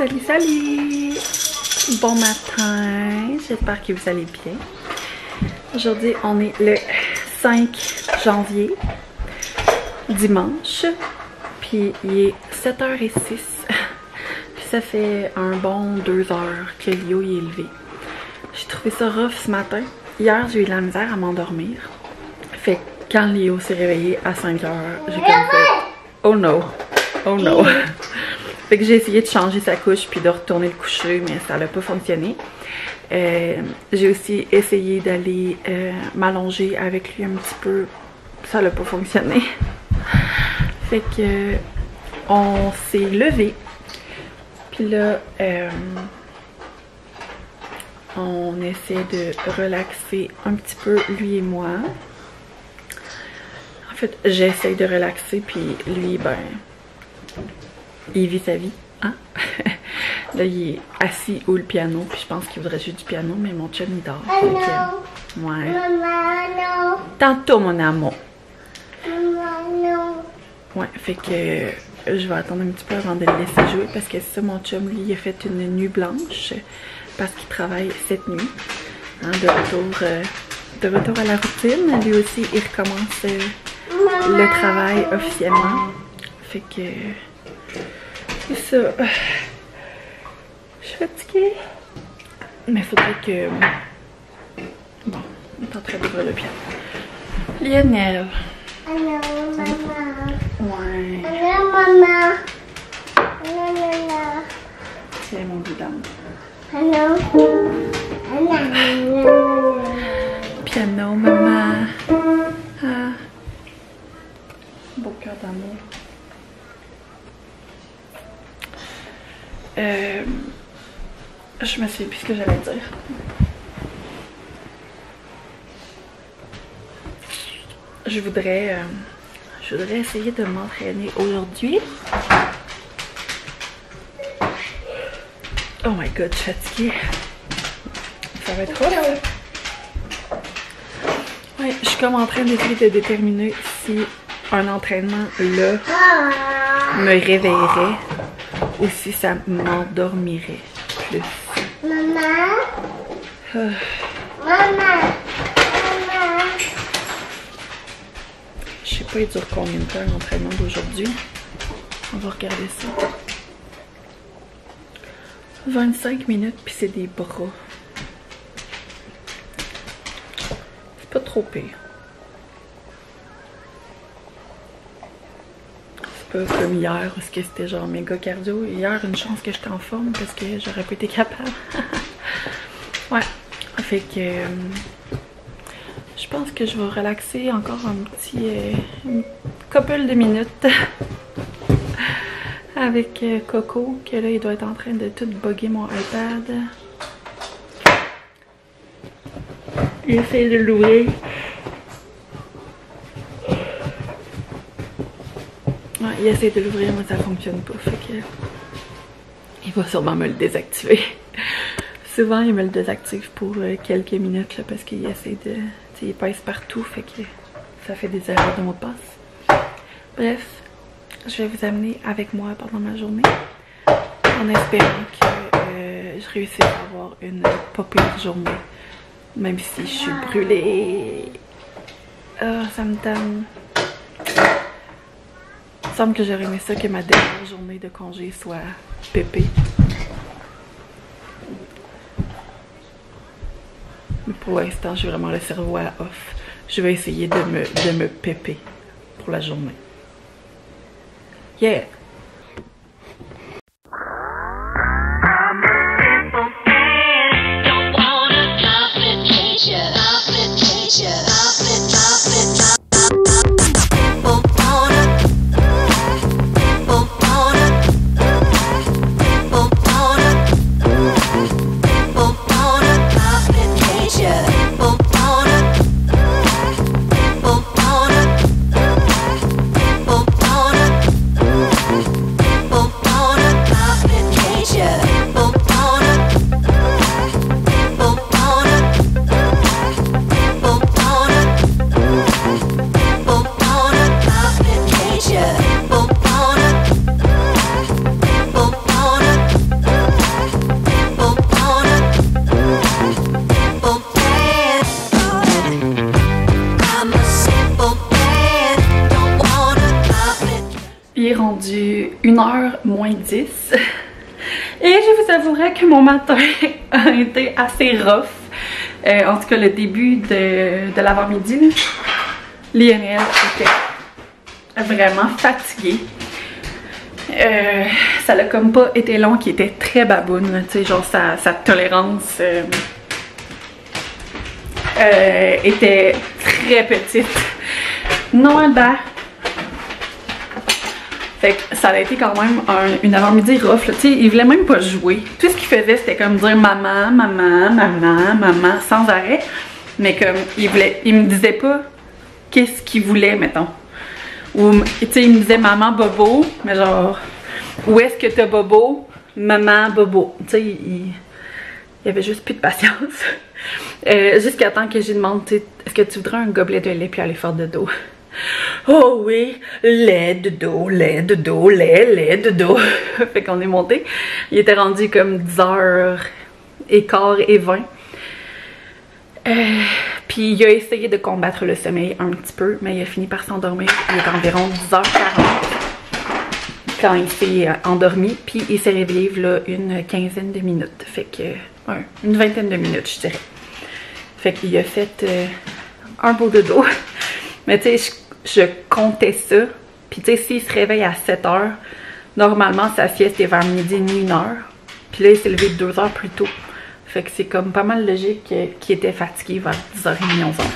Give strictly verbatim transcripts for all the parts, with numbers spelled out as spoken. Salut, salut! Bon matin, j'espère que vous allez bien. Aujourd'hui, on est le cinq janvier, dimanche, puis il est sept heures zéro six, puis ça fait un bon deux heures que Léo est levé. J'ai trouvé ça rough ce matin. Hier, j'ai eu de la misère à m'endormir. Fait que quand Léo s'est réveillé à cinq heures, j'ai comme fait « Oh no! Oh no! » Fait que j'ai essayé de changer sa couche puis de retourner le coucher, mais ça n'a pas fonctionné. Euh, j'ai aussi essayé d'aller euh, m'allonger avec lui un petit peu. Ça n'a pas fonctionné. Fait que on s'est levé. Puis là, euh, on essaie de relaxer un petit peu lui et moi. En fait, j'essaie de relaxer puis lui, ben... il vit sa vie, hein? Là, il est assis au le piano, puis je pense qu'il voudrait jouer du piano, mais mon chum, il dort. Oh donc, euh, ouais. Maman, tantôt, mon amour. Maman, ouais, fait que euh, je vais attendre un petit peu avant de le laisser jouer, parce que ça, mon chum, lui, il a fait une nuit blanche, parce qu'il travaille cette nuit. Hein, de, retour, euh, de retour à la routine, lui aussi, il recommence euh, le travail officiellement. Fait que... c'est ça. Je suis fatiguée. Mais faudrait que... bon, on est en train d'ouvrir le piano. Lionel. Allô, maman. Ouais. Allô, maman. Allô, maman. Tiens, mon boudin. Allô. Allô. Piano, maman. Ah. Beau cœur d'amour. Euh, je me souviens plus ce que j'allais dire. Je voudrais, euh, je voudrais essayer de m'entraîner aujourd'hui. Oh my god, je suis fatiguée. Ça va être trop là. Ouais, je suis comme en train d'essayer de déterminer si un entraînement là me réveillerait. Ou si ça m'endormirait plus. Maman? Oh. Maman? Maman? Je sais pas, il dure combien de temps l'entraînement d'aujourd'hui? On va regarder ça. vingt-cinq minutes, puis c'est des bras. C'est pas trop pire. Pas comme hier, parce que c'était genre méga cardio. Hier, une chance que j'étais en forme parce que j'aurais pas été capable. Ouais, fait que euh, je pense que je vais relaxer encore un petit euh, couple de minutes avec euh, Coco, que là il doit être en train de tout bugger mon iPad. J'essaie de l'ouvrir. Ouais, il essaie de l'ouvrir, mais ça fonctionne pas, fait que... il va sûrement me le désactiver. Souvent, il me le désactive pour euh, quelques minutes, là, parce qu'il essaie de... t'sais, il pèse partout, fait que ça fait des erreurs de mot de passe. Bref, je vais vous amener avec moi pendant ma journée, en espérant que euh, je réussisse à avoir une pas pire journée, même si je suis brûlée. Oh, ça me tente. Il me semble que j'aurais aimé ça que ma dernière journée de congé soit pépée. Mais pour l'instant, j'ai vraiment le cerveau à la off. Je vais essayer de me, de me péper pour la journée. Yeah! une heure moins dix. Et je vous avouerai que mon matin a été assez rough. Euh, en tout cas, le début de, de l'avant-midi, Lionel était vraiment fatigué. Euh, ça l'a comme pas été long, qui était très baboune, tu sais, genre sa, sa tolérance euh, euh, était très petite. Non, Albert. Fait que ça a été quand même un, une avant-midi rough, tu sais, il voulait même pas jouer. Tout ce qu'il faisait, c'était comme dire maman, maman, maman, maman, sans arrêt. Mais comme, il voulait, il me disait pas qu'est-ce qu'il voulait, mettons. Ou, tu sais, il me disait maman, bobo, mais genre, où est-ce que t'as bobo? Maman, bobo. Tu sais, il, il avait juste plus de patience. Euh, jusqu'à temps que je lui demande, tu sais, est-ce que tu voudrais un gobelet de lait puis aller faire de dos? Oh oui, lait de dos, lait de dos, lait, lait de dos. Fait qu'on est monté. Il était rendu comme dix heures quinze et vingt. Euh, Puis il a essayé de combattre le sommeil un petit peu, mais il a fini par s'endormir. Il est environ dix heures quarante quand il s'est endormi. Puis il s'est réveillé là une quinzaine de minutes. Fait que, ouais, une vingtaine de minutes, je dirais. Fait qu'il a fait euh, un beau dodo. Mais tu sais, je, je comptais ça. Puis tu sais, s'il se réveille à sept heures, normalement sa sieste est vers midi et demi, une heure. Puis là, il s'est levé deux heures plus tôt. Fait que c'est comme pas mal logique qu'il était fatigué vers dix heures trente, onze heures.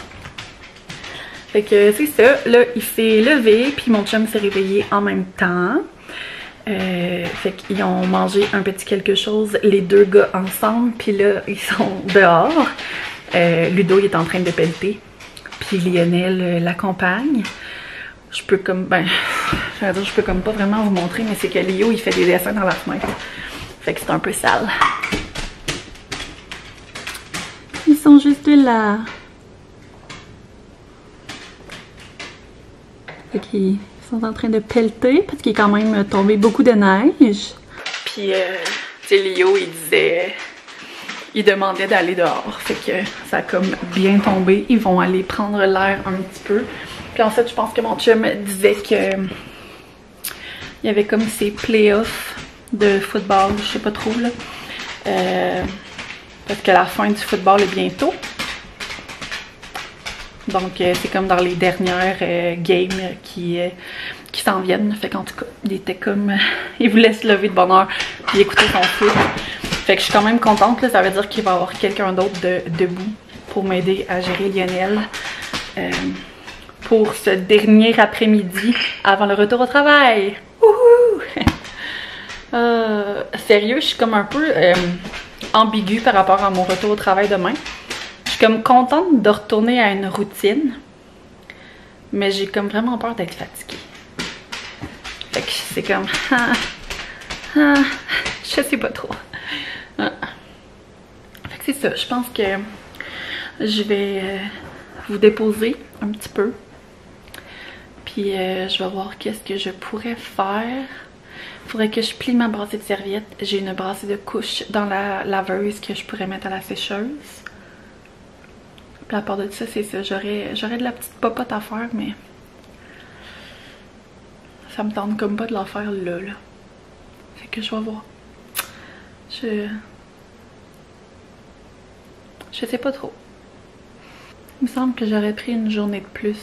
Fait que c'est ça. Là, il s'est levé, puis mon chum s'est réveillé en même temps. Euh, fait qu'ils ont mangé un petit quelque chose, les deux gars ensemble. Puis là, ils sont dehors. Euh, Ludo, il est en train de pelleter. Puis Lionel euh, l'accompagne. Je peux comme, ben, je dire, je peux comme pas vraiment vous montrer, mais c'est que Léo, il fait des dessins dans la fenêtre. Fait que c'est un peu sale. Ils sont juste là. Fait qu'ils sont en train de pelleter, parce qu'il est quand même tombé beaucoup de neige. Puis, euh, tu sais, Léo, il disait... Il demandait d'aller dehors, fait que ça a comme bien tombé. Ils vont aller prendre l'air un petit peu. Puis en fait, je pense que mon chum disait que il y avait comme ces playoffs de football, je sais pas trop là. Euh, parce que la fin du football est bientôt. Donc c'est comme dans les dernières euh, games qui, euh, qui s'en viennent. Fait qu'en tout cas, il était comme... il voulait se lever de bonne heure et écouter son foot. Fait que je suis quand même contente, là. Ça veut dire qu'il va y avoir quelqu'un d'autre de, debout pour m'aider à gérer Lionel euh, pour ce dernier après-midi avant le retour au travail. Wouhou! euh, sérieux, je suis comme un peu euh, ambiguë par rapport à mon retour au travail demain. Je suis comme contente de retourner à une routine, mais j'ai comme vraiment peur d'être fatiguée. Fait que c'est comme... Ah, ah, je sais pas trop. Ah. Fait que c'est ça, je pense que je vais euh, vous déposer un petit peu, puis euh, je vais voir qu'est-ce que je pourrais faire. Faudrait que je plie ma brassée de serviettes. J'ai une brassée de couches dans la laveuse que je pourrais mettre à la sécheuse. Puis à part de ça, c'est ça, j'aurais j'aurais de la petite popote à faire, mais ça me tente comme pas de la faire là, là. Fait que je vais voir. Je... je sais pas trop. Il me semble que j'aurais pris une journée de plus,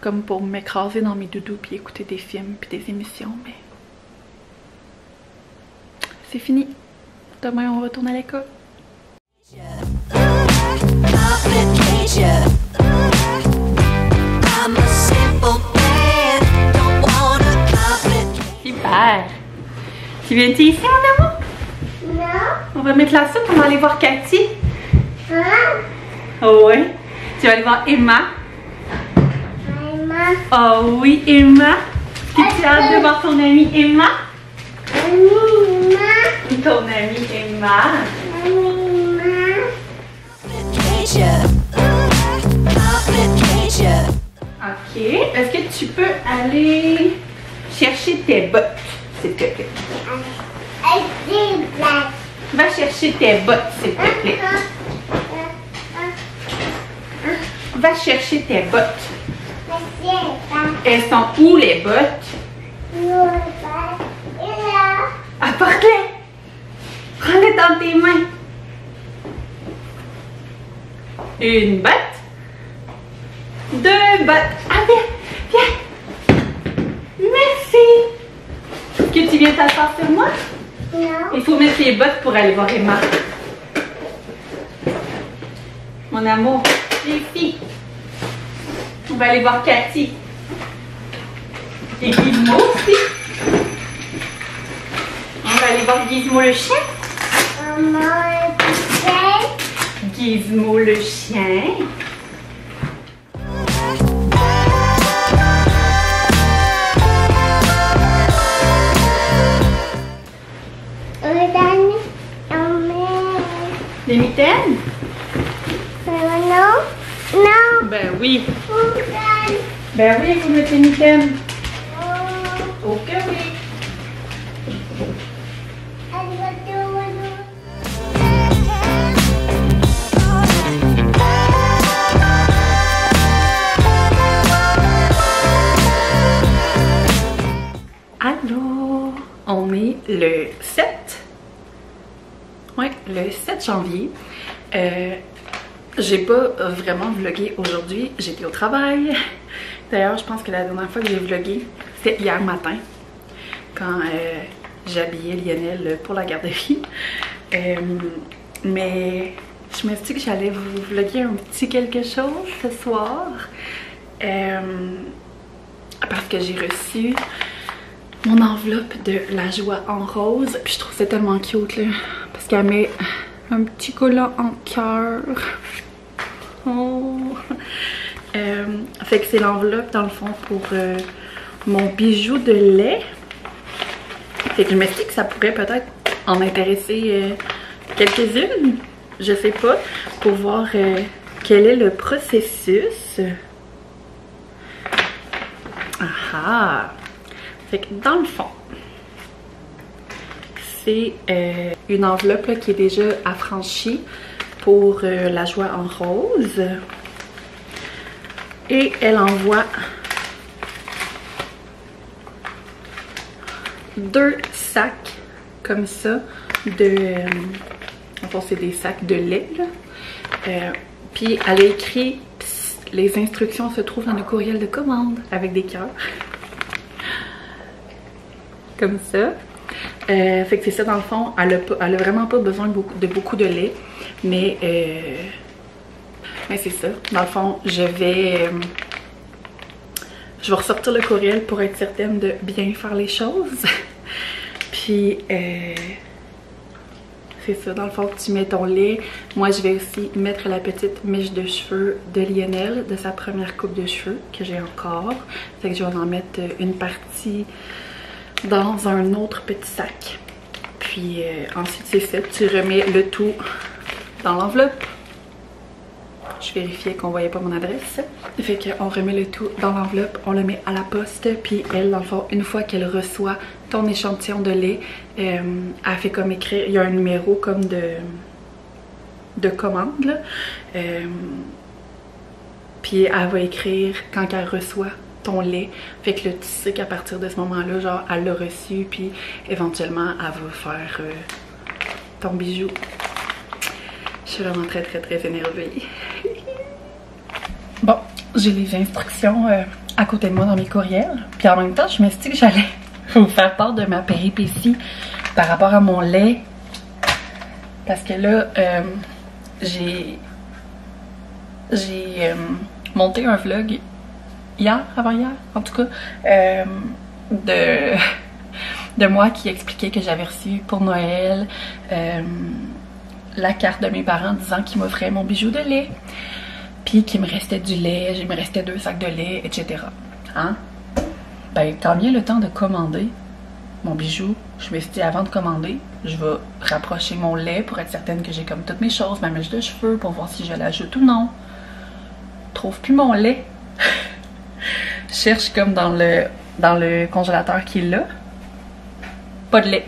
comme pour m'écraser dans mes doudous puis écouter des films puis des émissions, mais... c'est fini. Demain, on retourne à l'école. Super! Tu viens ici, mon amour? On va mettre la soupe, on va aller voir Cathy. Hein? Oh oui. Tu vas aller voir Emma. Emma. Oh oui, Emma. Tu as hâte de voir ton amie Emma? Amie Emma. Ton amie Emma. Amie Emma. Ok. Est-ce que tu peux aller chercher tes bottes, s'il te plaît? Va chercher tes bottes, s'il te plaît. Va chercher tes bottes. Elles sont où, les bottes? Apporte-les. Prends-les dans tes mains. Une botte. Deux bottes. Ah, viens, viens. Merci. Est-ce que tu viens t'asseoir sur moi? Non. Il faut mettre les bottes pour aller voir Emma. Mon amour, les filles. On va aller voir Cathy. Et Gizmo aussi. On va aller voir Gizmo le chien. Maman, le chien. Gizmo le chien. Des mitaines? Non. Non. Ben oui. Ben oui, vous mettez une mitaine. Oh. Ok, oui. Allô, on est le sept. Oui, le sept janvier. Euh, J'ai pas vraiment vlogué aujourd'hui, j'étais au travail. D'ailleurs, je pense que la dernière fois que j'ai vlogué, c'était hier matin, quand euh, j'habillais Lionel pour la garderie. Euh, mais je me suis dit que j'allais vous vloguer un petit quelque chose ce soir. Euh, parce que j'ai reçu mon enveloppe de La Joie en Rose. Puis je trouve ça tellement cute, là. Parce qu'elle met un petit collant en cœur. Oh. Euh, fait que c'est l'enveloppe dans le fond pour euh, mon bijou de lait. Fait que je me suis dit que ça pourrait peut-être en intéresser euh, quelques-unes. Je sais pas. Pour voir euh, quel est le processus. Ah! Fait que dans le fond, c'est euh, une enveloppe là, qui est déjà affranchie pour euh, La Joie en Rose. Et elle envoie deux sacs comme ça de... Euh, enfin, c'est des sacs de lait. Euh, Puis elle a écrit, pss, les instructions se trouvent dans le courriel de commande avec des cœurs. Comme ça. Euh, fait que c'est ça dans le fond, elle a, elle a vraiment pas besoin de beaucoup de, beaucoup de lait, mais, euh, mais c'est ça. Dans le fond, je vais, euh, je vais ressortir le courriel pour être certaine de bien faire les choses. Puis euh, c'est ça, dans le fond, tu mets ton lait. Moi, je vais aussi mettre la petite mèche de cheveux de Lionel, de sa première coupe de cheveux que j'ai encore. Fait que je vais en mettre une partie dans un autre petit sac. Puis euh, ensuite c'est ça, tu remets le tout dans l'enveloppe. Je vérifiais qu'on voyait pas mon adresse. Fait qu'on remet le tout dans l'enveloppe, on le met à la poste, puis elle, dans le fond, une fois qu'elle reçoit ton échantillon de lait, euh, elle fait comme écrire, il y a un numéro comme de de commande là. Euh, puis elle va écrire quand elle reçoit ton lait. Fait que là, tu sais qu'à partir de ce moment-là, genre, elle l'a reçu, puis éventuellement, elle va faire euh, ton bijou. Je suis vraiment très, très, très énervée. Bon, j'ai les instructions euh, à côté de moi dans mes courriels, puis en même temps, je me suis dit que j'allais vous faire part de ma péripétie par rapport à mon lait, parce que là, euh, j'ai... j'ai euh, monté un vlog hier, avant-hier, en tout cas, euh, de, de moi qui expliquait que j'avais reçu pour Noël euh, la carte de mes parents disant qu'ils m'offraient mon bijou de lait, puis qu'il me restait du lait, il me restait deux sacs de lait, et cetera. Hein? Ben, quand vient le temps de commander mon bijou, je me suis dit, avant de commander, je vais rapprocher mon lait pour être certaine que j'ai comme toutes mes choses, ma mèche de cheveux, pour voir si je l'ajoute ou non. Je trouve plus mon lait. Je cherche comme dans le, dans le congélateur qui est là. Pas de lait.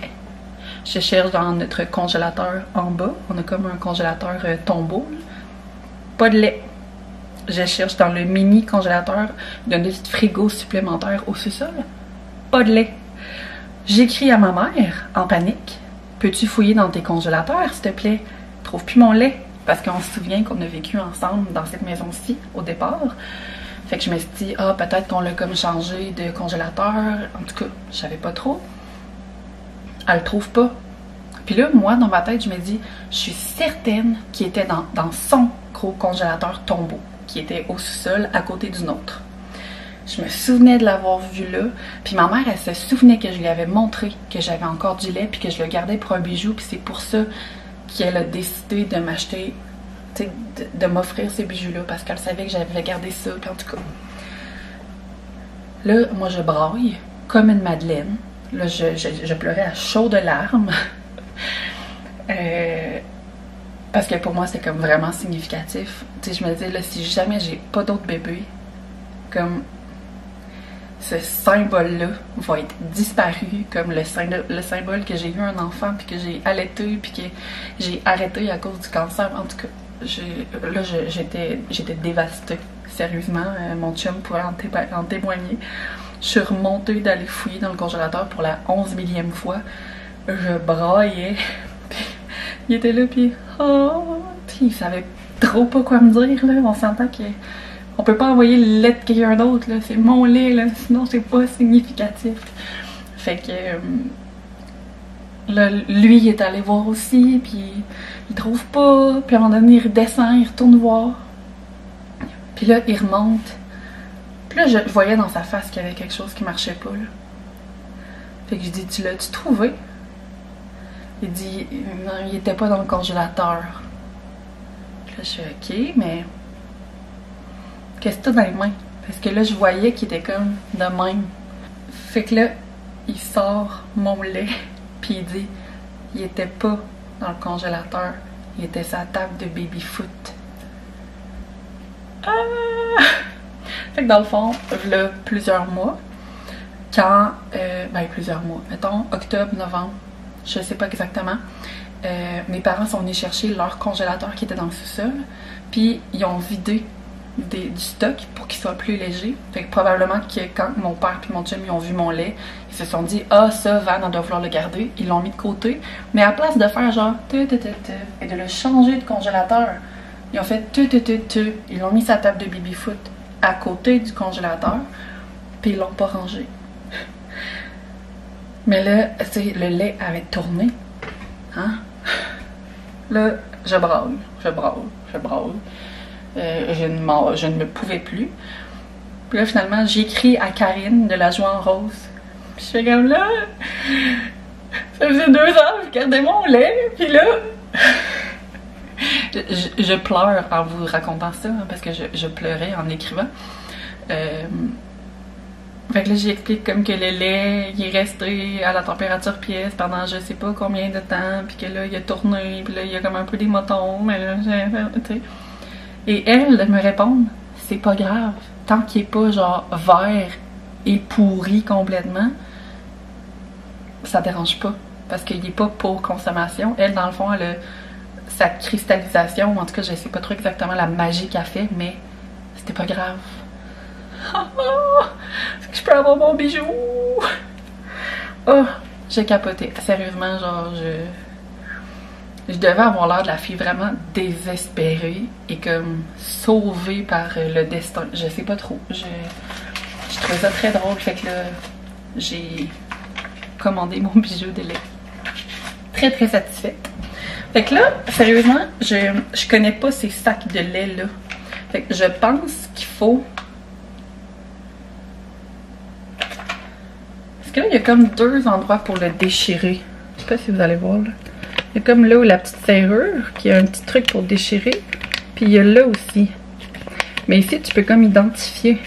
Je cherche dans notre congélateur en bas. On a comme un congélateur euh, tombeau. Pas de lait. Je cherche dans le mini congélateur d'un petit frigo supplémentaire au sous-sol. Pas de lait. J'écris à ma mère, en panique. « Peux-tu fouiller dans tes congélateurs, s'il te plaît? Trouve plus mon lait. » Parce qu'on se souvient qu'on a vécu ensemble dans cette maison-ci, au départ. Fait que je me suis dit, ah, peut-être qu'on l'a comme changé de congélateur. En tout cas, je savais pas trop. Elle le trouve pas. Puis là, moi, dans ma tête, je me dis, je suis certaine qu'il était dans, dans son gros congélateur tombeau, qui était au sous-sol, à côté du nôtre. Je me souvenais de l'avoir vu là. Puis ma mère, elle se souvenait que je lui avais montré que j'avais encore du lait, puis que je le gardais pour un bijou, puis c'est pour ça qu'elle a décidé de m'acheter, de, de m'offrir ces bijoux-là, parce qu'elle savait que j'avais gardé ça, puis en tout cas. Là, moi, je braille, comme une madeleine. Là, je, je, je pleurais à chaudes larmes. euh, parce que pour moi, c'était comme vraiment significatif. Tu sais, je me disais, là, si jamais j'ai pas d'autres bébés, comme ce symbole-là va être disparu, comme le, le symbole que j'ai eu un enfant, puis que j'ai allaité, puis que j'ai arrêté à cause du cancer. En tout cas, je, là, j'étais dévastée. Sérieusement, euh, mon chum pourrait en, té en témoigner. Je suis remontée d'aller fouiller dans le congélateur pour la onze millième fois. Je braillais. Il était là, puis... Oh, puis il savait trop pas quoi me dire, là. On s'entend que... On peut pas envoyer le lait de quelqu'un d'autre, là. C'est mon lait, là. Sinon, c'est pas significatif. Fait que... Euh, là, lui, il est allé voir aussi, puis il trouve pas. Puis à un moment donné, il redescend, il retourne voir. Puis là, il remonte. Puis là, je voyais dans sa face qu'il y avait quelque chose qui marchait pas, là. Fait que je dis, tu l'as-tu trouvé? Il dit, non, il était pas dans le congélateur. Puis là, je suis ok, mais... qu'est-ce que t'as dans les mains? Parce que là, je voyais qu'il était comme de même. Fait que là, il sort mon lait, puis il dit, il était pas dans le congélateur, il était sur la table de baby-foot. Ah! Fait que dans le fond, là, plusieurs mois, quand, euh, ben plusieurs mois, mettons octobre, novembre, je sais pas exactement, euh, mes parents sont venus chercher leur congélateur qui était dans le sous-sol, puis ils ont vidé Des, du stock pour qu'il soit plus léger. Fait que probablement que quand mon père puis mon chum ils ont vu mon lait, ils se sont dit, ah, ça, Van, on doit vouloir le garder. Ils l'ont mis de côté. Mais à place de faire genre tu tu tu et de le changer de congélateur, ils ont fait tu tu tu tu. Ils l'ont mis sa table de baby-foot à côté du congélateur, puis ils l'ont pas rangé. Mais là, tu sais, le lait avait tourné. Hein? Là, je braille, je braille, je braille. Euh, je, ne je ne me pouvais plus. Puis là, finalement, j'écris à Karine de La Joie en Rose. Puis je fais comme là, ça faisait deux ans, je gardais mon lait, puis là, je, je pleure en vous racontant ça, hein, parce que je, je pleurais en écrivant. Euh... Fait que là, j'explique comme que le lait, il est resté à la température pièce pendant je sais pas combien de temps, puis que là, il a tourné, puis là, il y a comme un peu des motons, mais là, j'ai... tu sais. Et elle me répond, c'est pas grave, tant qu'il est pas genre vert et pourri complètement, ça dérange pas, parce qu'il est pas pour consommation. Elle, dans le fond, elle a sa cristallisation, en tout cas je sais pas trop exactement la magie qu'elle fait, mais c'était pas grave. Fait que je peux avoir mon bijou! Oh, j'ai capoté, sérieusement, genre je... Je devais avoir l'air de la fille vraiment désespérée et comme sauvée par le destin. Je sais pas trop. Je, je trouvais ça très drôle. Fait que là, j'ai commandé mon bijou de lait. Très très satisfaite. Fait que là, sérieusement, je, je connais pas ces sacs de lait-là. Fait que je pense qu'il faut... Parce que là, il y a comme deux endroits pour le déchirer. Je sais pas si vous allez voir là. Il y a comme là où la petite serrure, qui a un petit truc pour déchirer. Puis il y a là aussi. Mais ici, tu peux comme identifier.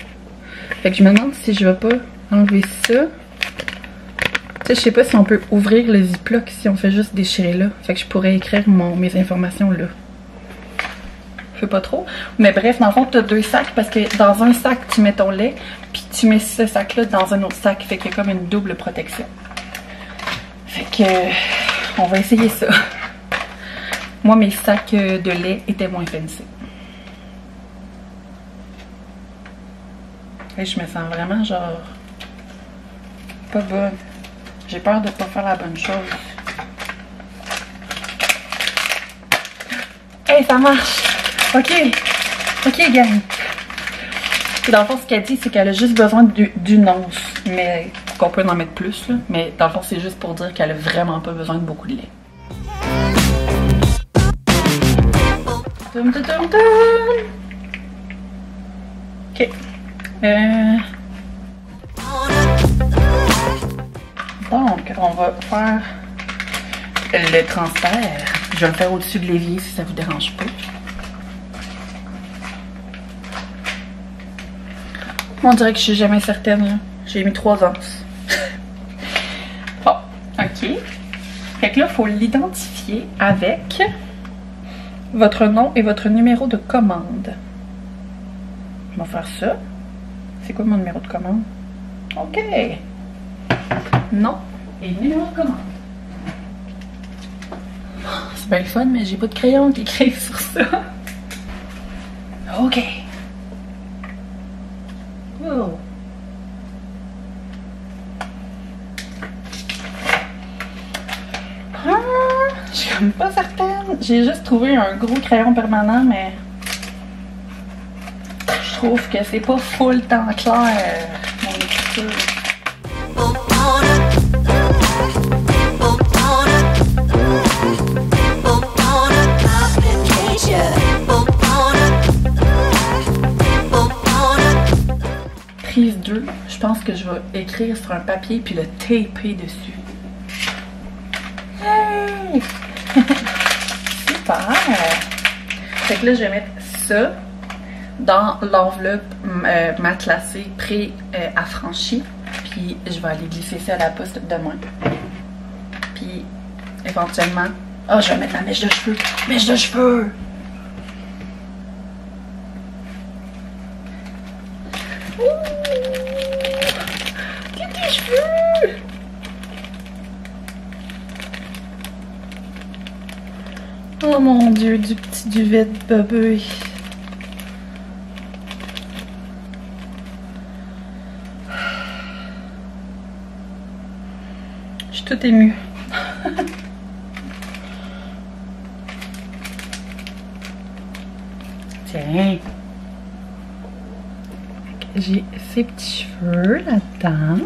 Fait que je me demande si je vais pas enlever ça. Tu sais, je sais pas si on peut ouvrir le ziploc si on fait juste déchirer là. Fait que je pourrais écrire mon, mes informations là. Je sais pas trop. Mais bref, dans le fond, tu as deux sacs parce que dans un sac, tu mets ton lait. Puis tu mets ce sac-là dans un autre sac. Fait qu'il y a comme une double protection. Fait que... on va essayer ça. Moi, mes sacs de lait étaient moins fancy. Et je me sens vraiment genre... pas bonne. J'ai peur de ne pas faire la bonne chose. Hey, ça marche! Ok, ok, gang! Dans le fond, ce qu'elle dit, c'est qu'elle a juste besoin d'une once, mais qu'on peut en mettre plus, là. Mais dans le fond, c'est juste pour dire qu'elle a vraiment pas besoin de beaucoup de lait. Tum, tum, tum, tum. Ok. Euh... Donc, on va faire le transfert. Je vais le faire au-dessus de l'évier si ça vous dérange pas. On dirait que je suis jamais certaine. J'ai mis trois onces. Bon, ok. Fait que là, il faut l'identifier avec votre nom et votre numéro de commande. Je vais faire ça. C'est quoi mon numéro de commande? Ok. Nom et numéro de commande. C'est bien le fun, mais j'ai pas de crayon qui écrit sur ça. Ok. Oh. Ah, je suis comme pas certaine. J'ai juste trouvé un gros crayon permanent, mais je trouve que c'est pas full temps clair, mon écriture. deux, je pense que je vais écrire sur un papier puis le taper dessus. Hey! Super! Fait que là, je vais mettre ça dans l'enveloppe euh, matelassée pré-affranchie. Euh, puis je vais aller glisser ça à la poste demain. Puis éventuellement... Oh, je vais mettre ma mèche de cheveux! Mèche de cheveux! Oh mon Dieu, du petit duvet de bébé. Je suis toute émue. Tiens. J'ai ces petits cheveux là-dedans.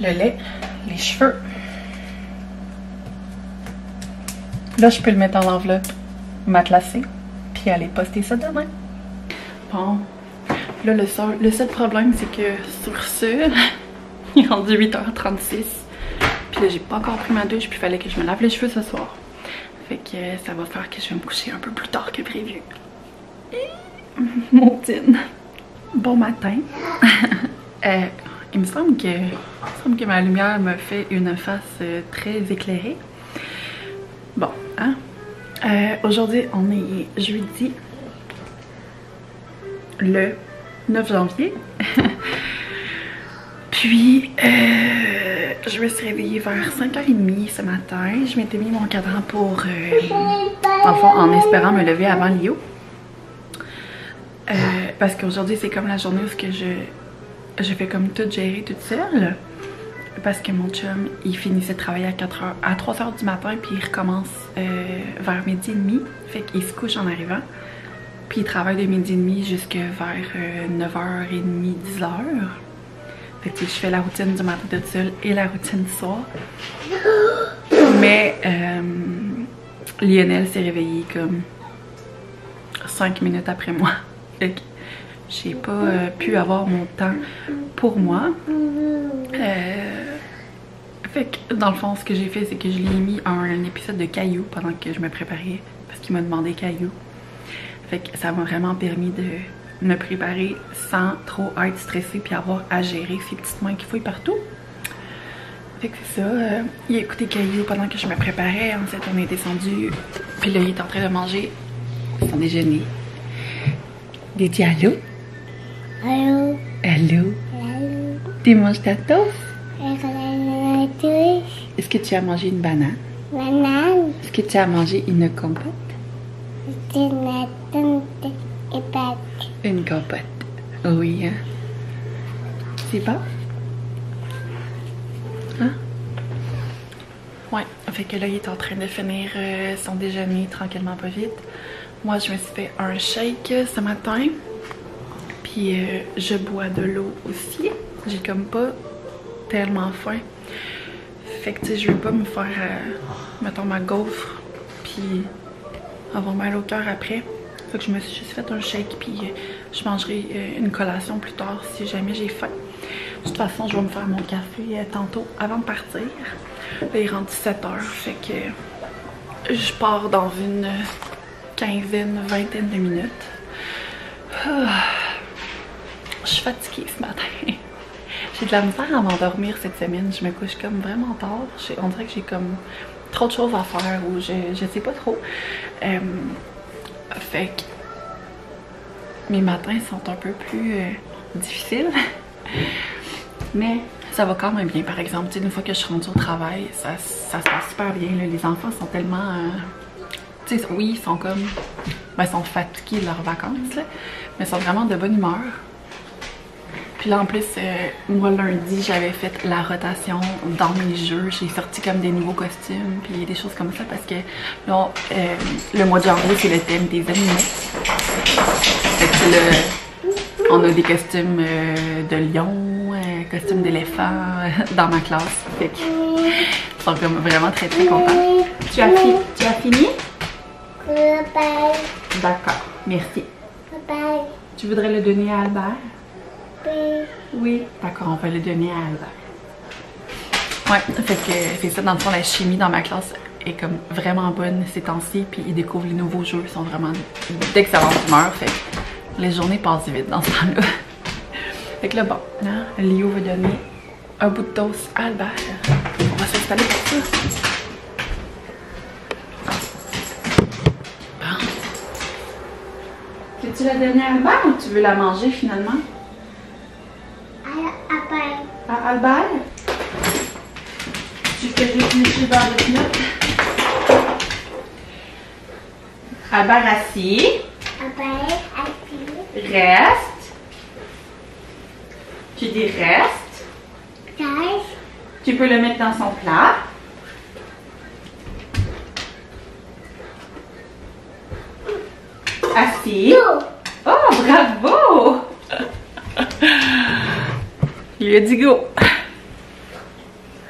Le lait, les cheveux. Là, je peux le mettre dans l'enveloppe matelassée, puis aller poster ça demain. Bon, là, le seul, le seul problème, c'est que sur ce, il est rendu huit heures trente-six. Puis là, j'ai pas encore pris ma douche, puis il fallait que je me lave les cheveux ce soir. Fait que ça va faire que je vais me coucher un peu plus tard que prévu. Montine. Bon matin. euh, il me semble que, il me semble que ma lumière me fait une face très éclairée. Bon, hein? Euh, aujourd'hui, on est jeudi le neuf janvier. Puis, euh, je me suis réveillée vers cinq heures trente ce matin. Je m'étais mis mon cadran pour, euh, dans le fond, en espérant me lever avant Léo. Euh, parce qu'aujourd'hui, c'est comme la journée où que je, je fais comme tout gérer toute seule. Parce que mon chum, il finissait de travailler à quatre heures, à trois heures du matin, puis il recommence euh, vers midi et demi. Fait qu'il se couche en arrivant. Puis il travaille de midi et demi jusque vers euh, neuf heures trente, dix heures. Fait que je fais la routine du matin toute seule et la routine du soir. Mais euh, Lionel s'est réveillé comme cinq minutes après moi. Fait que j'ai pas euh, pu avoir mon temps pour moi. Euh, fait que dans le fond, ce que j'ai fait, c'est que je l'ai mis à un épisode de Caillou pendant que je me préparais parce qu'il m'a demandé Caillou. Fait que ça m'a vraiment permis de me préparer sans trop être stressée puis avoir à gérer ces petites mains qui fouillent partout. Fait que c'est ça. Euh, il a écouté Caillou pendant que je me préparais. En fait, on est descendu. Puis là, il est en train de manger son déjeuner. Il a dit allô? Allô? Allô? Allô? Tu manges ta toast? Est-ce que tu as mangé une banane? Banane? Est-ce que tu as mangé une compote? Une compote. Une compote. Oui, hein? C'est bon? Hein? Ouais, fait que là il est en train de finir euh, son déjeuner tranquillement pas vite. Moi je me suis fait un shake ce matin. Puis euh, je bois de l'eau aussi. J'ai comme pas tellement faim. Fait que tu sais, je veux pas me faire euh, mettons ma gaufre puis avoir mal au cœur après. Fait que je me suis juste fait un shake puis euh, je mangerai euh, une collation plus tard si jamais j'ai faim. De toute façon, je vais me faire mon café euh, tantôt avant de partir. Là, il est rendu sept heures, fait que je pars dans une quinzaine, vingtaine de minutes. Ah, je suis fatiguée ce matin. J'ai de la misère à m'endormir cette semaine. Je me couche comme vraiment tard. On dirait que j'ai comme trop de choses à faire ou je, je sais pas trop. Euh, fait que mes matins sont un peu plus euh, difficiles. Mais ça va quand même bien, par exemple. T'sais, une fois que je suis rendue au travail, ça, ça se passe super bien. Là. Les enfants sont tellement... Euh... Tu sais, oui, ils sont comme... Ben, ils sont fatigués de leurs vacances, là, mais ils sont vraiment de bonne humeur. Puis là, en plus, euh, moi, lundi, j'avais fait la rotation dans mes jeux. J'ai sorti comme des nouveaux costumes, puis des choses comme ça, parce que là, euh, le mois de janvier, c'est le thème des animaux. Fait que c'est le... On a des costumes euh, de lion, euh, costumes d'éléphant euh, dans ma classe. Fait que je suis vraiment très très contente. Tu as, fi tu as fini? Bye bye. D'accord, merci. Bye bye. Tu voudrais le donner à Albert? Oui. Oui? D'accord, on va le donner à Albert. Ouais, fait que c'est ça, dans le fond, la chimie dans ma classe est comme vraiment bonne ces temps-ci. Puis ils découvrent les nouveaux jeux, ils sont vraiment d'excellente humeur. Fait que les journées passent vite dans ce temps-là. Fait que là, bon, hein, Léo va donner un bout de toast à Albert. On va s'installer pour ça. Bon. Veux-tu la donner à Albert ou tu veux la manger finalement? À Albert. À Albert? Tu fais des finis dans le pinot. Albert assis. Albert. Reste. Tu dis reste. Reste. Tu peux le mettre dans son plat. Assis. No. Oh, bravo! Il a dit go.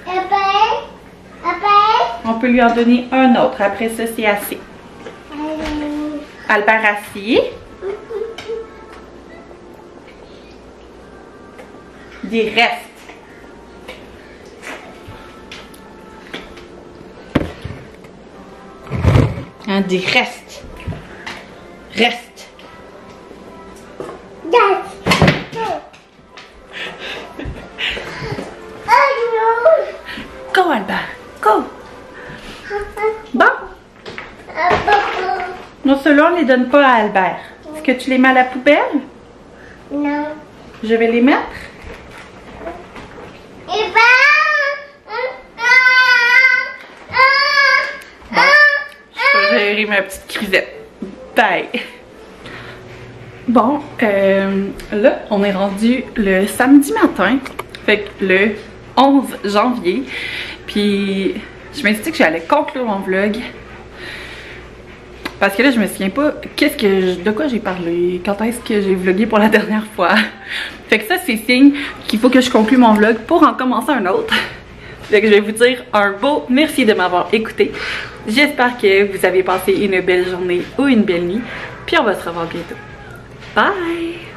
Après, après. On peut lui en donner un autre. Après ça, c'est assis. Um. Albert assis. Des restes. Hein, des restes. Reste. Go, Alba. Go. Bon. Non seulement on les donne pas à Albert. Est-ce que tu les mets à la poubelle? Non. Je vais les mettre. Ma petite crisette. Bye! Bon, euh, là, on est rendu le samedi matin, fait que le onze janvier. Puis, je me suis dit que j'allais conclure mon vlog. Parce que là, je me souviens pas qu'est-ce que je, de quoi j'ai parlé, quand est-ce que j'ai vlogué pour la dernière fois. Fait que ça, c'est signe qu'il faut que je conclue mon vlog pour en commencer un autre. Fait que je vais vous dire un beau merci de m'avoir écouté. J'espère que vous avez passé une belle journée ou une belle nuit. Puis on va se revoir bientôt. Bye!